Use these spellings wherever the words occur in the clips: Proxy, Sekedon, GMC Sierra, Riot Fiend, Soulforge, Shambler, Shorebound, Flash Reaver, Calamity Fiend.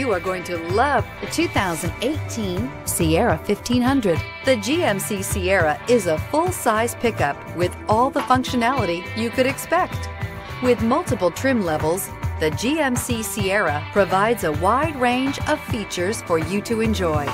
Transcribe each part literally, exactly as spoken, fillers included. You are going to love the two thousand eighteen Sierra fifteen hundred. The G M C Sierra is a full-size pickup with all the functionality you could expect. With multiple trim levels, the G M C Sierra provides a wide range of features for you to enjoy.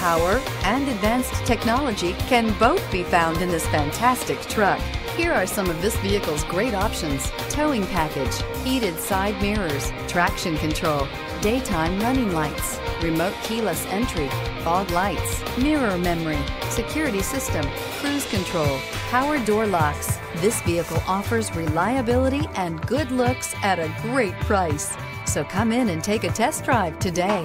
Power and advanced technology can both be found in this fantastic truck. Here are some of this vehicle's great options: towing package, heated side mirrors, traction control, daytime running lights, remote keyless entry, fog lights, mirror memory, security system, cruise control, power door locks. This vehicle offers reliability and good looks at a great price. So come in and take a test drive today.